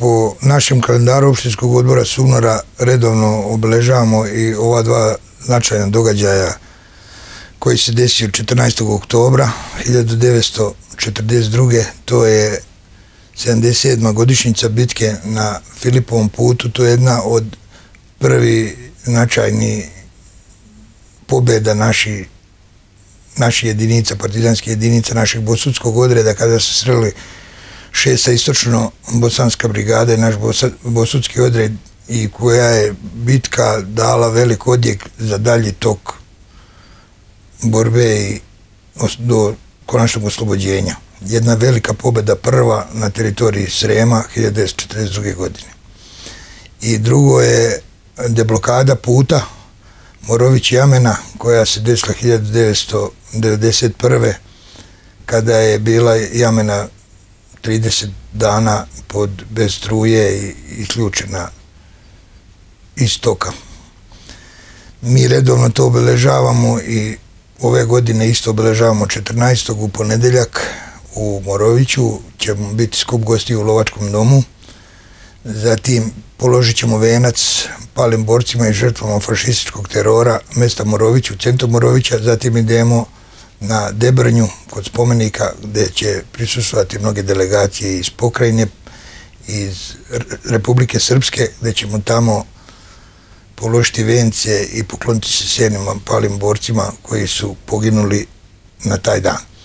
Po našem kalendaru opštinskog odbora Sumnora redovno obeležavamo i ova dva značajna događaja koji se desio 14. oktobra 1942. To je 77. godišnjica bitke na Filipovom putu. To je jedna od prvi značajni pobjeda naših jedinica, partizanskih jedinica, našeg Bosutskog odreda, kada su sreli 6. Istočno-bosanska brigada i naš Bosutski odred, i koja je bitka dala velik odjek za dalji tok borbe i do konačnog oslobođenja. Jedna velika pobjeda, prva na teritoriji Srema 1942. godine. I drugo je deblokada puta Morović Jamena, koja se desila 1991. kada je bila Jamena 30 dana bez struje i isključena iz toka. Mi redovno to obeležavamo i ove godine isto obeležavamo 14. u ponedeljak u Moroviću. Ćemo biti skup gosti u Lovačkom domu. Zatim položit ćemo venac palim borcima i žrtvama fašističkog terora mjesta Morović, u centru Morovića. Zatim idemo na Debrnju kod spomenika gdje će prisustvovati mnoge delegacije iz pokrajine, iz Republike Srpske, gdje ćemo tamo položiti vence i pokloniti se sjenima palim borcima koji su poginuli na taj dan.